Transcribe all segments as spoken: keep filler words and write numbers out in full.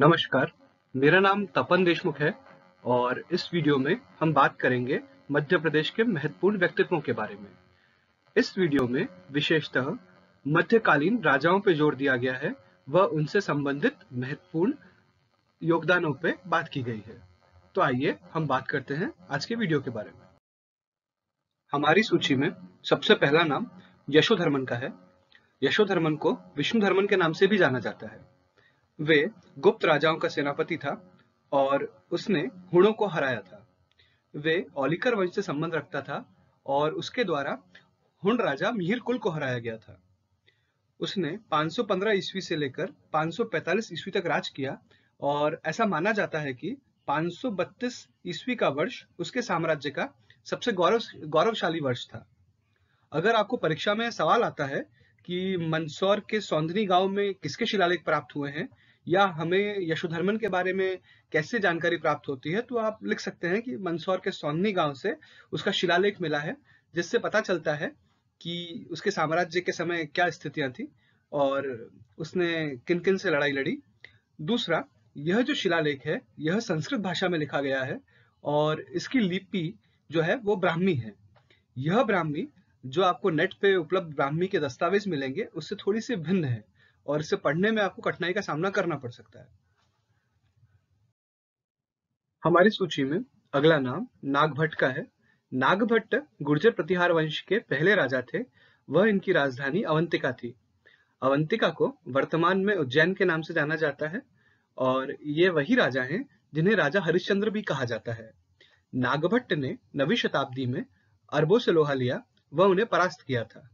नमस्कार, मेरा नाम तपन देशमुख है और इस वीडियो में हम बात करेंगे मध्य प्रदेश के महत्वपूर्ण व्यक्तित्वों के बारे में। इस वीडियो में विशेषतः मध्यकालीन राजाओं पर जोर दिया गया है व उनसे संबंधित महत्वपूर्ण योगदानों पर बात की गई है। तो आइए हम बात करते हैं आज के वीडियो के बारे में। हमारी सूची में सबसे पहला नाम यशोधर्मन का है। यशोधर्मन को विष्णुधर्मन के नाम से भी जाना जाता है। वे गुप्त राजाओं का सेनापति था और उसने हुणों को हराया था। वे औलिकर वंश से संबंध रखता था और उसके द्वारा हुण राजा मिहिरकुल को हराया गया था। उसने पाँच सौ पंद्रह ईस्वी से लेकर पाँच सौ पैंतालीस ईस्वी तक राज किया और ऐसा माना जाता है कि पाँच सौ बत्तीस ईस्वी का वर्ष उसके साम्राज्य का सबसे गौरव गौरवशाली वर्ष था। अगर आपको परीक्षा में सवाल आता है कि मंदसौर के सौंधनी गांव में किसके शिलालेख प्राप्त हुए हैं या हमें यशोधर्मन के बारे में कैसे जानकारी प्राप्त होती है, तो आप लिख सकते हैं कि मंदसौर के सौंधनी गांव से उसका शिलालेख मिला है, जिससे पता चलता है कि उसके साम्राज्य के समय क्या स्थितियां थी और उसने किन किन से लड़ाई लड़ी। दूसरा, यह जो शिलालेख है यह संस्कृत भाषा में लिखा गया है और इसकी लिपि जो है वो ब्राह्मी है। यह ब्राह्मी जो आपको नेट पे उपलब्ध ब्राह्मी के दस्तावेज मिलेंगे उससे थोड़ी सी भिन्न है और इसे पढ़ने में आपको कठिनाई का सामना करना पड़ सकता है। हमारी सूची में अगला नाम नागभट्ट का है। नागभट्ट गुर्जर प्रतिहार वंश के पहले राजा थे। वह इनकी राजधानी अवंतिका थी। अवंतिका को वर्तमान में उज्जैन के नाम से जाना जाता है और ये वही राजा हैं जिन्हें राजा हरिश्चंद्र भी कहा जाता है। नागभट्ट ने नवी शताब्दी में अरबों से लोहा लिया व उन्हें परास्त किया था।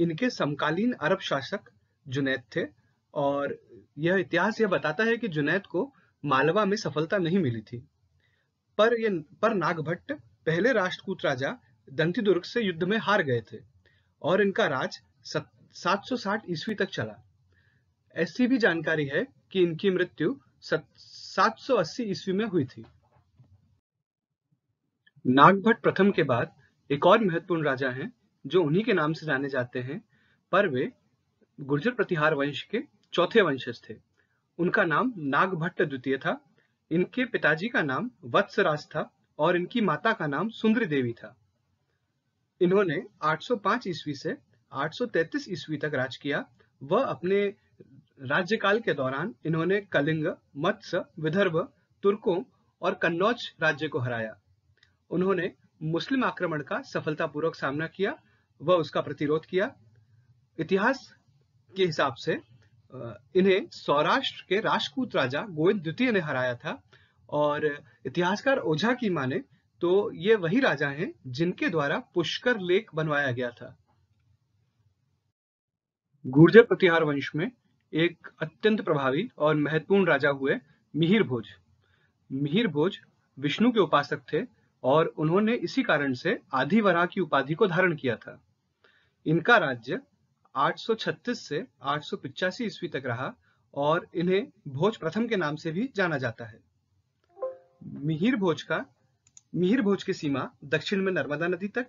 इनके समकालीन अरब शासक जुनैद थे और यह इतिहास यह बताता है कि जुनैद को मालवा में सफलता नहीं मिली थी, पर ये पर नागभट्ट पहले राष्ट्रकूट राजा दंतीदुर्ग से युद्ध में हार गए थे और इनका राज सात सौ साठ ईस्वी तक चला। ऐसी भी जानकारी है कि इनकी मृत्यु सात सौ अस्सी ईस्वी में हुई थी। नागभट्ट प्रथम के बाद एक और महत्वपूर्ण राजा हैं जो उन्हीं के नाम से जाने जाते हैं, पर वे गुर्जर प्रतिहार वंश के चौथे वंशज थे। उनका नाम नागभट्ट द्वितीय था। इनके पिताजी का नाम वत्सराज था और इनकी माता का नाम सुंदरी देवी था। इन्होंने आठ सौ पाँच ईस्वी से आठ सौ तैंतीस ईस्वी तक राज किया। वह अपने राज्यकाल के दौरान इन्होंने कलिंग, मत्स्य, विदर्भ, तुर्कों और कन्नौज राज्य को हराया। उन्होंने मुस्लिम आक्रमण का सफलतापूर्वक सामना किया व उसका प्रतिरोध किया। इतिहास के हिसाब से इन्हें सौराष्ट्र के राष्ट्रकूट राजा गोविंद द्वितीय ने हराया था और इतिहासकार ओझा की माने तो ये वही राजा हैं जिनके द्वारा पुष्कर लेक बनवाया गया था। गुर्जर प्रतिहार वंश में एक अत्यंत प्रभावी और महत्वपूर्ण राजा हुए मिहिर भोज। मिहिर भोज विष्णु के उपासक थे और उन्होंने इसी कारण से आदिवरा की उपाधि को धारण किया था। इनका राज्य आठ सौ छत्तीस से आठ सौ पचासी ईस्वी तक रहा और इन्हें भोज प्रथम के नाम से भी जाना जाता है। मिहिर भोज का मिहिर भोज की सीमा दक्षिण में नर्मदा नदी तक,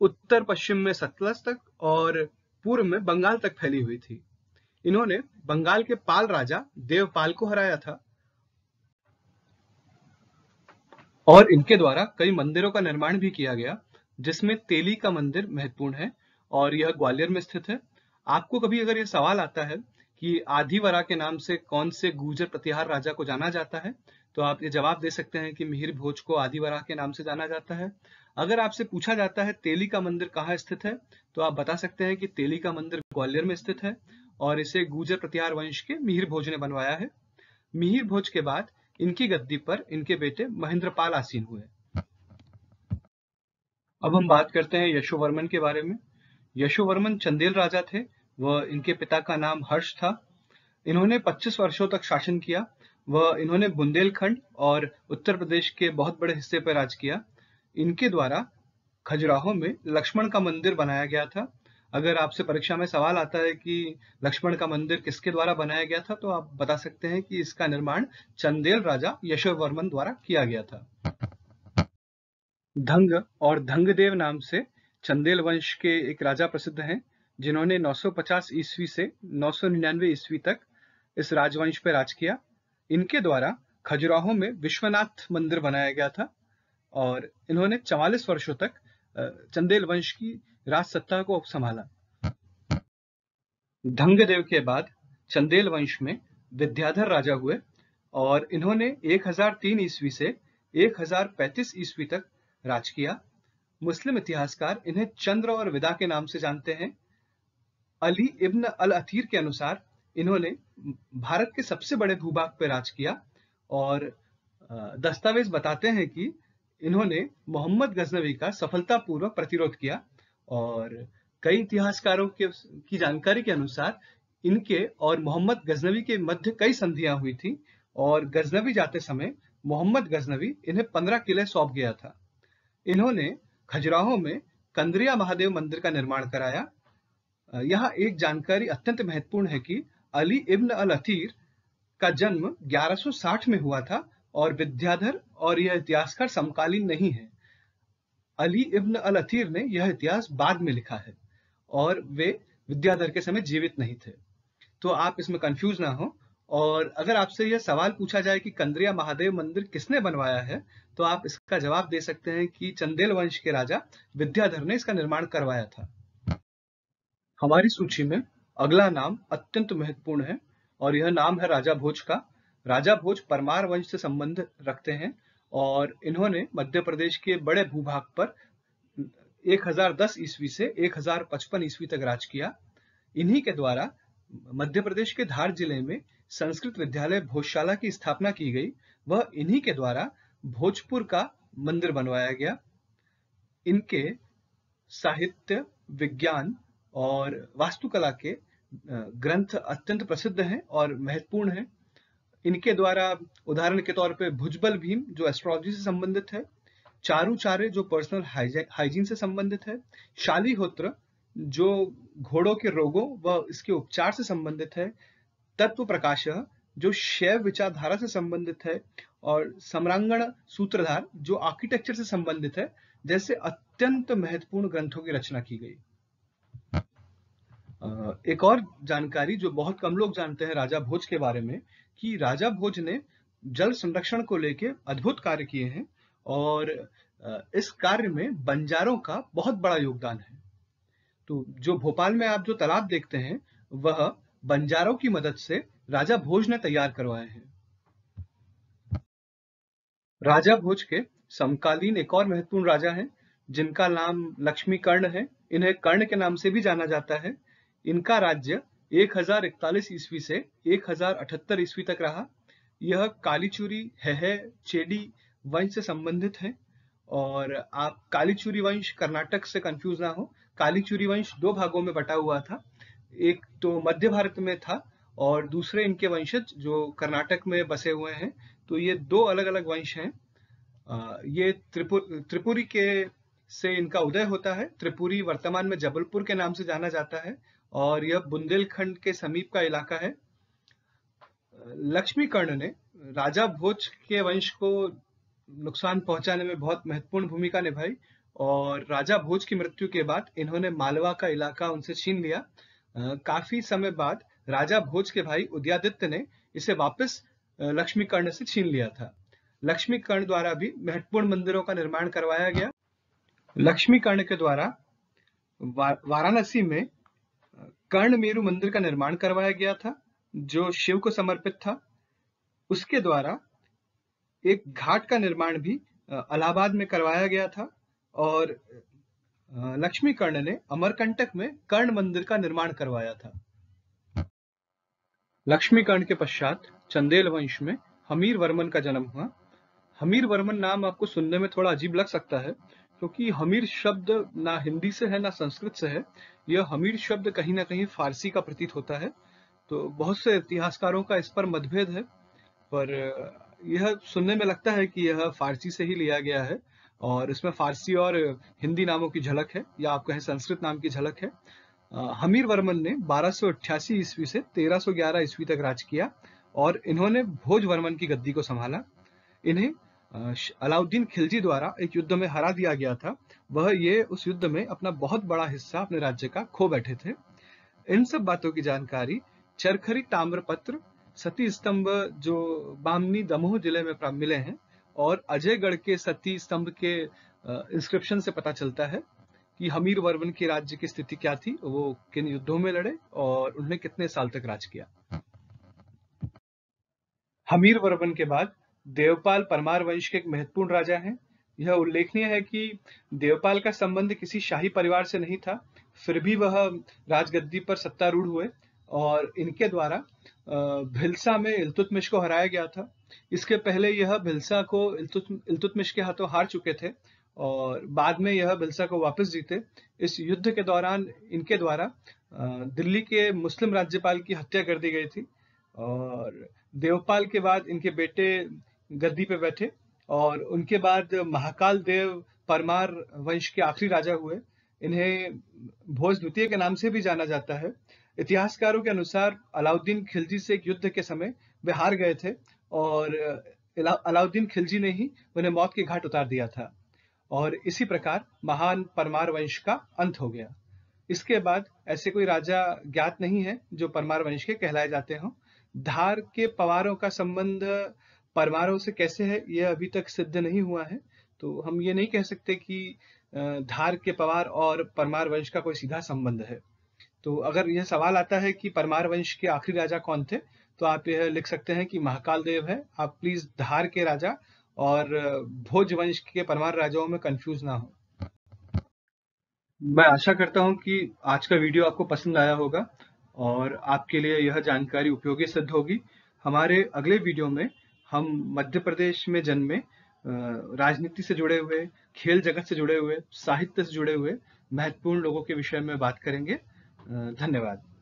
उत्तर पश्चिम में सतलज तक और पूर्व में बंगाल तक फैली हुई थी। इन्होंने बंगाल के पाल राजा देवपाल को हराया था और इनके द्वारा कई मंदिरों का निर्माण भी किया गया, जिसमें तेली का मंदिर महत्वपूर्ण है और यह ग्वालियर में स्थित है। आपको कभी अगर यह सवाल आता है कि आदिवरा के नाम से कौन से गुर्जर प्रतिहार राजा को जाना जाता है, तो आप ये जवाब दे सकते हैं कि मिहिर भोज को आदिवरा के नाम से जाना जाता है। अगर आपसे पूछा जाता है तेली का मंदिर कहाँ स्थित है, तो आप बता सकते हैं कि तेली का मंदिर ग्वालियर में स्थित है और इसे गुर्जर प्रतिहार वंश के मिहिर भोज ने बनवाया है। मिहिर भोज के बाद इनकी गद्दी पर इनके बेटे महेंद्रपाल आसीन हुए। अब हम बात करते हैं यशोवर्मन के बारे में। यशोवर्मन चंदेल राजा थे व इनके पिता का नाम हर्ष था। इन्होंने पच्चीस वर्षों तक शासन किया व इन्होंने बुंदेलखंड और उत्तर प्रदेश के बहुत बड़े हिस्से पर राज किया। इनके द्वारा खजुराहो में लक्ष्मण का मंदिर बनाया गया था। अगर आपसे परीक्षा में सवाल आता है कि लक्ष्मण का मंदिर किसके द्वारा बनाया गया था, तो आप बता सकते हैं कि इसका निर्माण चंदेल राजा यशोवर्मन द्वारा किया गया था। धंग और धंग देव नाम से चंदेल वंश के एक राजा प्रसिद्ध हैं, जिन्होंने नौ सौ पचास ईस्वी से नौ सौ निन्यानवे ईस्वी तक इस राजवंश पर राज किया। इनके द्वारा खजुराहो में विश्वनाथ मंदिर बनाया गया था और इन्होंने चवालीस वर्षों तक चंदेल वंश की राजसत्ता को संभाला। धंग देव के बाद चंदेल वंश में विद्याधर राजा हुए और इन्होंने एक हज़ार तीन ईस्वी से एक हज़ार पैंतीस ईस्वी तक राज किया। मुस्लिम इतिहासकार इन्हें चंद्र और विदा के नाम से जानते हैं। अली इब्न अल अतीर के अनुसार इन्होंने भारत के सबसे बड़े भूभाग पर राज किया और दस्तावेज बताते हैं कि इन्होंने मोहम्मद गजनवी का सफलतापूर्वक प्रतिरोध किया और कई इतिहासकारों के की जानकारी के अनुसार इनके और मोहम्मद गजनवी के मध्य कई संधियां हुई थी और गजनवी जाते समय मोहम्मद गजनवी इन्हें पंद्रह किले सौंप गया था। इन्होंने खजुराहो में कंदरिया महादेव मंदिर का निर्माण कराया। यहाँ एक जानकारी अत्यंत महत्वपूर्ण है कि अली इब्न अल अतीर का जन्म ग्यारह सौ साठ में हुआ था और विद्याधर और यह इतिहासकार समकालीन नहीं है। अली इब्न अल अतीर ने यह इतिहास बाद में लिखा है और वे विद्याधर के समय जीवित नहीं थे, तो आप इसमें कंफ्यूज ना हो। और अगर आपसे यह सवाल पूछा जाए कि कंदरिया महादेव मंदिर किसने बनवाया है, तो आप इसका जवाब दे सकते हैं कि चंदेल वंश के राजा विद्याधर ने इसका निर्माण करवाया था। हमारी सूची में अगला नाम अत्यंत महत्वपूर्ण है और यह नाम है राजा भोज का। राजा भोज परमार वंश से संबंध रखते हैं और इन्होंने मध्य प्रदेश के बड़े भूभाग पर एक हज़ार दस ईस्वी से एक हज़ार पचपन ईस्वी तक राज किया। इन्हीं के द्वारा मध्य प्रदेश के धार जिले में संस्कृत विद्यालय भोजशाला की स्थापना की गई। वह इन्हीं के द्वारा भोजपुर का मंदिर बनवाया गया। इनके साहित्य, विज्ञान और वास्तुकला के ग्रंथ अत्यंत प्रसिद्ध हैं और महत्वपूर्ण हैं। इनके द्वारा उदाहरण के तौर पे भुजबल भीम जो एस्ट्रोलॉजी से संबंधित है, चारू चारे जो पर्सनल हाइजीन से संबंधित है, शालीहोत्र जो घोड़ों के रोगों व इसके उपचार से संबंधित है, तत्व प्रकाश जो शैव विचारधारा से संबंधित है और समरांगण सूत्रधार जो आर्किटेक्चर से संबंधित है, जैसे अत्यंत महत्वपूर्ण ग्रंथों की रचना की गई। एक और जानकारी जो बहुत कम लोग जानते हैं राजा भोज के बारे में, कि राजा भोज ने जल संरक्षण को लेकर अद्भुत कार्य किए हैं और इस कार्य में बंजारों का बहुत बड़ा योगदान है। तो जो भोपाल में आप जो तालाब देखते हैं वह बंजारों की मदद से राजा भोज ने तैयार करवाए हैं। राजा भोज के समकालीन एक और महत्वपूर्ण राजा हैं जिनका नाम लक्ष्मीकर्ण है। इन्हें कर्ण के नाम से भी जाना जाता है। इनका राज्य एक हज़ार इकतालीस ईस्वी से एक हज़ार अठहत्तर ईस्वी तक रहा। यह कालीचूरी है चेडी वंश से संबंधित है और आप कालीचूरी वंश कर्नाटक से कंफ्यूज ना हो। कालीचूरी वंश दो भागों में बटा हुआ था, एक तो मध्य भारत में था और दूसरे इनके वंशज जो कर्नाटक में बसे हुए हैं। तो ये दो अलग अलग वंश हैं। ये त्रिपु, त्रिपुरी के से इनका उदय होता है। त्रिपुरी वर्तमान में जबलपुर के नाम से जाना जाता है और यह बुंदेलखंड के समीप का इलाका है। लक्ष्मीकर्ण ने राजा भोज के वंश को नुकसान पहुंचाने में बहुत महत्वपूर्ण भूमिका निभाई और राजा भोज की मृत्यु के बाद इन्होंने मालवा का इलाका उनसे छीन लिया। काफी समय बाद राजा भोज के भाई उदयादित्य ने इसे वापस लक्ष्मीकर्ण से छीन लिया था। लक्ष्मीकर्ण द्वारा भी महत्वपूर्ण मंदिरों का निर्माण करवाया गया। लक्ष्मीकर्ण के द्वारा वाराणसी में कर्ण मेरू मंदिर का निर्माण करवाया गया था जो शिव को समर्पित था। उसके द्वारा एक घाट का निर्माण भी इलाहाबाद में करवाया गया था और लक्ष्मीकर्ण ने अमरकंटक में कर्ण मंदिर का निर्माण करवाया था। लक्ष्मीकर्ण के पश्चात चंदेल वंश में हमीर वर्मन का जन्म हुआ। हमीर वर्मन नाम आपको सुनने में थोड़ा अजीब लग सकता है क्योंकि हमीर शब्द ना हिंदी से है ना संस्कृत से है। यह हमीर शब्द कहीं ना कहीं फारसी का प्रतीत होता है। तो बहुत से इतिहासकारों का इस पर मतभेद है, पर यह सुनने में लगता है कि यह फारसी से ही लिया गया है और इसमें फारसी और हिंदी नामों की झलक है या आप कहें संस्कृत नाम की झलक है। हमीर वर्मन ने बारह सौ अट्ठासी ईस्वी से तेरह सौ ग्यारह ईस्वी तक राज किया और इन्होंने भोज वर्मन की गद्दी को संभाला। इन्हें अलाउद्दीन खिलजी द्वारा एक युद्ध में हरा दिया गया था। वह ये उस युद्ध में अपना बहुत बड़ा हिस्सा अपने राज्य का खो बैठे थे। इन सब बातों की जानकारी चरखरी ताम्रपत्र, सती स्तंभ जो बामनी दमोह जिले में मिले हैं और अजयगढ़ के सती स्तंभ के इंस्क्रिप्शन से पता चलता है कि हमीर वर्मन के राज्य की स्थिति क्या थी, वो किन युद्धों में लड़े और उन्होंने कितने साल तक राज किया। हमीर वर्मन के बाद देवपाल परमार वंश के एक महत्वपूर्ण राजा हैं। यह उल्लेखनीय है कि देवपाल का संबंध किसी शाही परिवार से नहीं था, फिर भी वह राजगद्दी पर सत्तारूढ़ हुए और इनके द्वारा भिलसा में इल्तुतमिश को हराया गया था। इसके पहले यह भिलसा को इल्तुतमिश के हाथों हार चुके थे और बाद में यह भिलसा को वापस जीते। इस युद्ध के दौरान इनके द्वारा दिल्ली के मुस्लिम राज्यपाल की हत्या कर दी गई थी और देवपाल के बाद इनके बेटे गद्दी पे बैठे और उनके बाद महाकाल देव परमार वंश के आखिरी राजा हुए। इन्हें भोज द्वितीय के नाम से भी जाना जाता है। इतिहासकारों के अनुसार अलाउद्दीन खिलजी से एक युद्ध के समय वे हार गए थे और अलाउद्दीन खिलजी ने ही उन्हें मौत के घाट उतार दिया था और इसी प्रकार महान परमार वंश का अंत हो गया। इसके बाद ऐसे कोई राजा ज्ञात नहीं है जो परमार वंश के कहलाए जाते हों। धार के पवारों का संबंध परमारों से कैसे है यह अभी तक सिद्ध नहीं हुआ है, तो हम ये नहीं कह सकते कि धार के पवार और परमार वंश का कोई सीधा संबंध है। तो अगर यह सवाल आता है कि परमार वंश के आखिरी राजा कौन थे, तो आप यह लिख सकते हैं कि महाकाल देव है। आप प्लीज धार के राजा और भोज वंश के परमार राजाओं में कंफ्यूज ना हो। मैं आशा करता हूं कि आज का वीडियो आपको पसंद आया होगा और आपके लिए यह जानकारी उपयोगी सिद्ध होगी। हमारे अगले वीडियो में हम मध्य प्रदेश में जन्मे, राजनीति से जुड़े हुए, खेल जगत से जुड़े हुए, साहित्य से जुड़े हुए महत्वपूर्ण लोगों के विषय में बात करेंगे। धन्यवाद।